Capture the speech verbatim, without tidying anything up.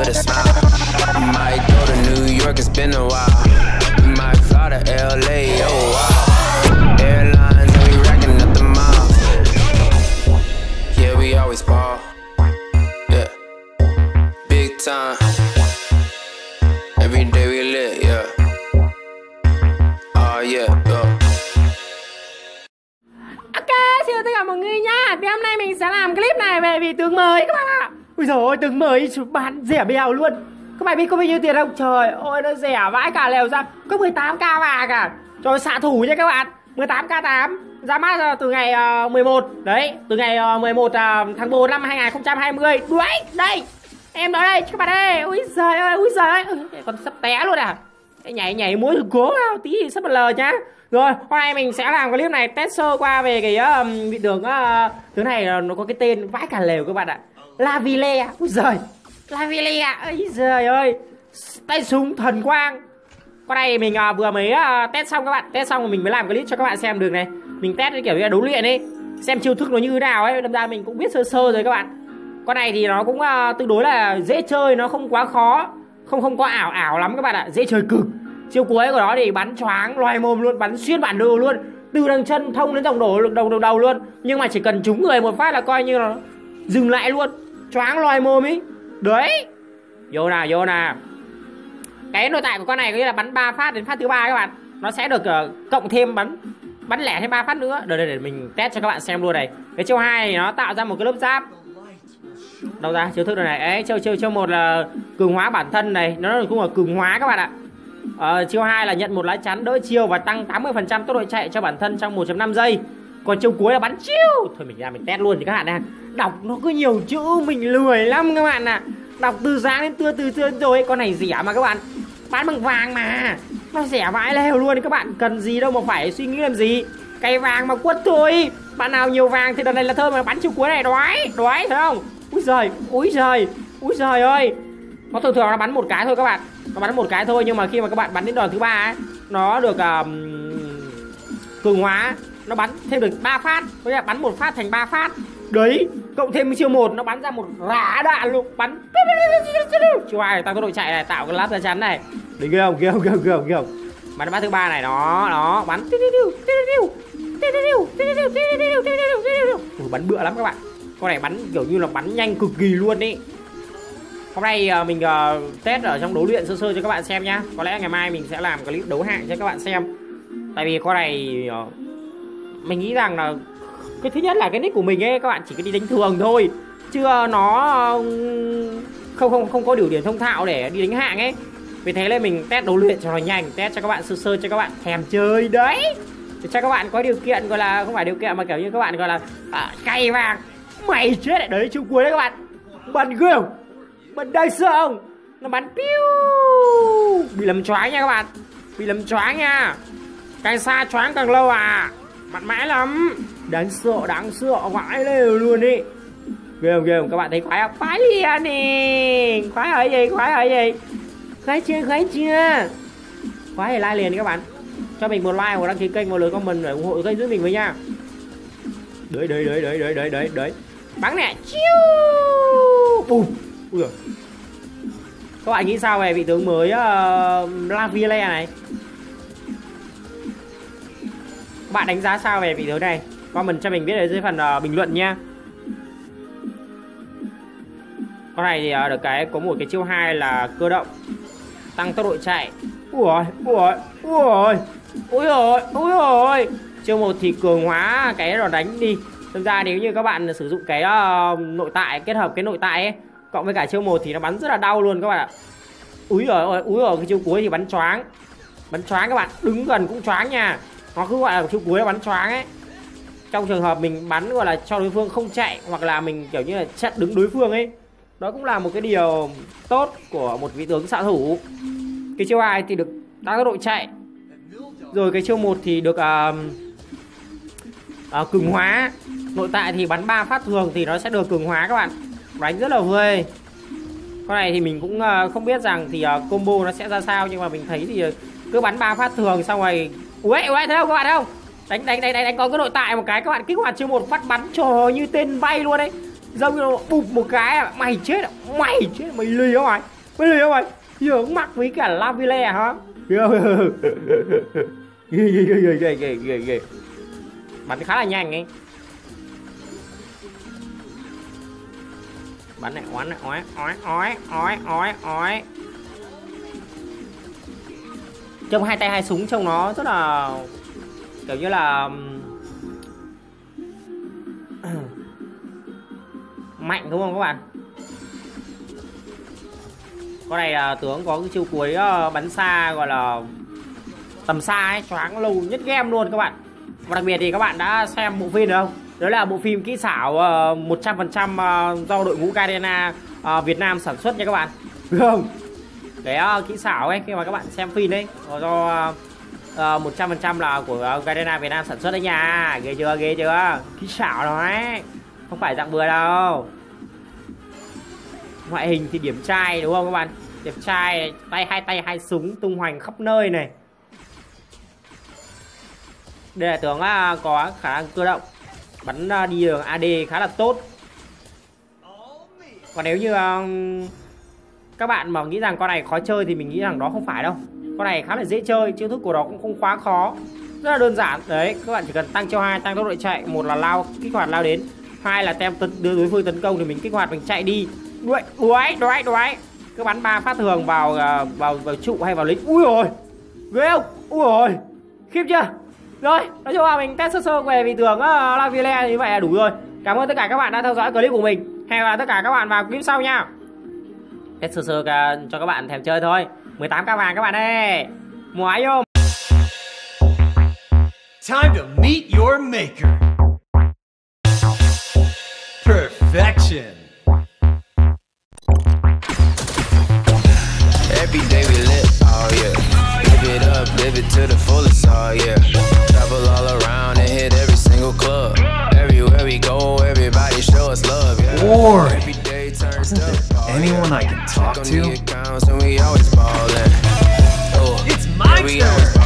with a smile. Might go to New York, it's been a while. Might fly to L A, oh wow. Airlines, we racking up the miles. Yeah, we always ball. Yeah, big time. Every day we lit, yeah. Oh yeah, go. Ok, xin chào tất cả mọi người nha. Thì hôm nay mình sẽ làm clip này về vị tướng mới các bạn ạ. À. Ui dồi ôi, tướng mới bán rẻ bèo luôn. Các bạn biết có bao nhiêu tiền không? Trời ơi, nó rẻ vãi cả lều ra. Có mười tám k vàng cả. Trời, xạ thủ nha các bạn, mười tám k tám. Ra mắt từ ngày mười một. Đấy, từ ngày mười một tháng tư năm hai nghìn không trăm hai mươi. Đuổi, đây. Em nói đây, các bạn ơi. Ui giời ơi, ui giời ơi. Còn sắp té luôn à. Nhảy nhảy múa thử cố nào, tí thì sắp bật lờ nhá. Rồi, hôm nay mình sẽ làm clip này test sơ qua về cái um, vị tướng uh, tướng này nó có cái tên vãi cả lều các bạn ạ. Laville. Úi giời. Laville ạ. Úi giời ơi. Tay súng thần quang. Con này mình uh, vừa mới uh, test xong các bạn. Test xong rồi mình mới làm clip cho các bạn xem được này. Mình test kiểu như là đấu luyện ấy, xem chiêu thức nó như thế nào ấy, đâm ra mình cũng biết sơ sơ rồi các bạn. Con này thì nó cũng uh, tương đối là dễ chơi, nó không quá khó, không không có ảo ảo lắm các bạn ạ, dễ chơi cực. Chiêu cuối của nó thì bắn choáng loài mồm luôn, bắn xuyên bản đồ luôn, từ đằng chân thông đến dòng đổ đầu đầu đầu luôn. Nhưng mà chỉ cần trúng người một phát là coi như là dừng lại luôn, choáng loài mồm ý. Đấy. Vô nào, vô nào. Cái nội tại của con này có nghĩa là bắn ba phát đến phát thứ ba các bạn, nó sẽ được uh, cộng thêm bắn bắn lẻ thêm ba phát nữa. Để, để để mình test cho các bạn xem luôn này. Cái chiêu hai nó tạo ra một cái lớp giáp. Đâu ra chiêu thức này ấy, chiêu chiêu chiêu một là cường hóa bản thân này, nó cũng là cường hóa các bạn ạ. Ờ, chiêu hai là nhận một lá chắn đỡ chiêu và tăng tám mươi phần trăm tốc độ chạy cho bản thân trong một phẩy năm giây. Còn chiêu cuối là bắn chiêu. Thôi mình ra mình test luôn thì các bạn ạ. Đọc nó cứ nhiều chữ mình lười lắm các bạn ạ. Đọc từ sáng đến trưa từ trưa rồi. Con này rẻ mà các bạn. Bán bằng vàng mà. Nó rẻ vãi lèo luôn các bạn. Cần gì đâu mà phải suy nghĩ làm gì. Cái vàng mà quất thôi. Bạn nào nhiều vàng thì đợt này là thơm mà bắn chiêu cuối này đói. Đói thấy không? Úi giời, úi giời, úi giời ơi. Nó thường thường nó bắn một cái thôi các bạn. Nó bắn một cái thôi nhưng mà khi mà các bạn bắn đến đòn thứ ba ấy, nó được um, cường hóa, nó bắn thêm được ba phát, có nghĩa là bắn một phát thành ba phát. Đấy, cộng thêm chiêu một nó bắn ra một rã đạn luôn, bắn. Chiêu hai tăng tốc độ chạy này, tạo cái lát ra chắn này. Đấy ghê không, ghê không, ghê không, ghê không, ghê không. Bắn phát thứ ba này đó, đó, bắn. Bắn bựa lắm các bạn. Con này bắn kiểu như là bắn nhanh cực kỳ luôn ý. Hôm nay mình test ở trong đấu luyện sơ sơ cho các bạn xem nhá. Có lẽ ngày mai mình sẽ làm clip đấu hạng cho các bạn xem. Tại vì con này mình nghĩ rằng là cái thứ nhất là cái nick của mình ấy, các bạn chỉ có đi đánh thường thôi, chứ nó không không không có điều điển thông thạo để đi đánh hạng ấy. Vì thế nên mình test đấu luyện cho nó nhanh, test cho các bạn sơ sơ cho các bạn thèm chơi đấy. Để cho các bạn có điều kiện, gọi là không phải điều kiện mà kiểu như các bạn gọi là à, cay vàng. Mày chết đấy, đấy chiêu cuối đấy các bạn. Bắn ghê không? Bắn đây sợ không? Nó bắn piu. Bị lầm choáng nha các bạn. Bị lầm choáng nha. Càng xa choáng càng lâu à. Mặt mãi lắm. Đáng sợ, đáng sợ vãi lều luôn đi. Ghê không, ghê không? Các bạn thấy khoái không? Khoái liền nè. Khoái ở gì, khoái ở gì. Khoái chưa, khoái chưa. Khoái thì like liền đi các bạn. Cho mình một like và đăng ký kênh, một lời comment để ủng hộ kênh giúp mình với nha. Đấy, đấy, đấy, đấy, đấy, đấy, đấy, đấy. Bắn nè, chiu. Bùm. Ui giời. Các bạn nghĩ sao về vị tướng mới uh, Laville này? Các bạn đánh giá sao về vị tướng này? Comment cho mình biết ở dưới phần uh, bình luận nha. Con này thì uh, được cái có một cái chiêu hai là cơ động tăng tốc độ chạy. Ui ôi, ui ui ôi, ui ôi. Chiêu một thì cường hóa cái đòn đánh đi. Thực ra nếu như các bạn sử dụng cái uh, nội tại, kết hợp cái nội tại ấy cộng với cả chiêu một thì nó bắn rất là đau luôn các bạn ạ. Úi giời ơi, úi giời, cái chiêu cuối thì bắn choáng. Bắn choáng các bạn, đứng gần cũng choáng nha. Nó cứ gọi là chiêu cuối là bắn choáng ấy. Trong trường hợp mình bắn gọi là cho đối phương không chạy hoặc là mình kiểu như là chặn đứng đối phương ấy. Đó cũng là một cái điều tốt của một vị tướng xạ thủ. Cái chiêu hai thì được tăng tốc độ chạy. Rồi cái chiêu một thì được uh, uh, cường hóa. Nội tại thì bắn ba phát thường thì nó sẽ được cường hóa các bạn. Đánh rất là vui. Con này thì mình cũng không biết rằng thì combo nó sẽ ra sao, nhưng mà mình thấy thì cứ bắn ba phát thường xong rồi. Ui ui thấy không các bạn không? Đánh đánh đánh đánh, đánh có cái nội tại một cái các bạn kích hoạt chiêu một phát bắn trò như tên bay luôn đấy. dông nó bụp một cái à. Mày chết à, mày chết à? Mày lì không mày? Mày lì không mày? Giờ mặc với cả Laville hả? Ghê ghê ghê ghê ghê ghê ghê. Bắn khá là nhanh ấy. Bắn này oán này ói ói ói ói ói ói. Trông hai tay hai súng trông nó rất là kiểu như là mạnh đúng không các bạn? Con này là tướng có cái chiêu cuối bắn xa gọi là tầm xa ấy, choáng lâu nhất game luôn các bạn. Và đặc biệt thì các bạn đã xem bộ phim được không? Đó là bộ phim kỹ xảo một trăm phần trăm do đội ngũ Garena Việt Nam sản xuất nha các bạn. Đúng không? Cái kỹ xảo ấy khi mà các bạn xem phim đấy do một trăm phần trăm là của Garena Việt Nam sản xuất đấy nha. Ghê chưa? Ghê chưa? Kỹ xảo đó ấy. Không phải dạng bừa đâu. Ngoại hình thì điểm trai đúng không các bạn? Điểm trai, tay hai tay hai súng tung hoành khắp nơi này. Đây là tướng có khả năng cơ động, bắn đi đường a đê khá là tốt. Còn nếu như các bạn mà nghĩ rằng con này khó chơi thì mình nghĩ rằng đó không phải đâu. Con này khá là dễ chơi, chiêu thức của nó cũng không quá khó, rất là đơn giản đấy. Các bạn chỉ cần tăng chiêu hai, tăng tốc độ chạy, một là lao kích hoạt lao đến, hai là tem tấn đưa đối phương tấn công thì mình kích hoạt mình chạy đi. Đuổi đuổi đuổi đuổi. Cứ bắn ba phát thường vào vào vào trụ hay vào lính. Ui rồi, ghê không? Ui rồi, khiếp chưa? Rồi, nói chung là mình test sơ sơ về vị tướng uh, Laville như vậy là đủ rồi. Cảm ơn tất cả các bạn đã theo dõi clip của mình. Hẹn gặp tất cả các bạn vào clip sau nha. Test sơ sơ cho các bạn thèm chơi thôi. mười tám k vàng các bạn ơi. Mua vô. Time to meet your maker. Perfection. Every day we live, oh yeah. Live it up, live it to the fullest, oh yeah. War. Isn't there anyone I can talk to? It's my turn.